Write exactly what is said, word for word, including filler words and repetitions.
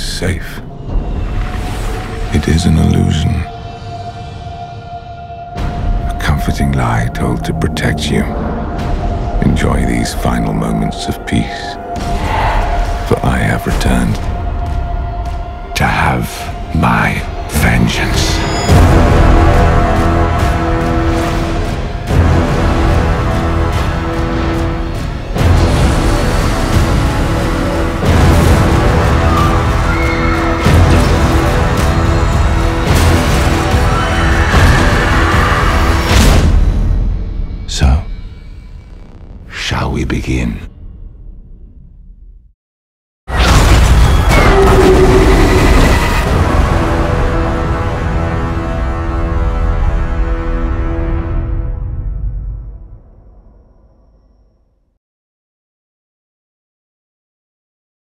is safe. It is an illusion. A comforting lie told to protect you. Enjoy these final moments of peace. For I have returned to have my vengeance. So, shall we begin?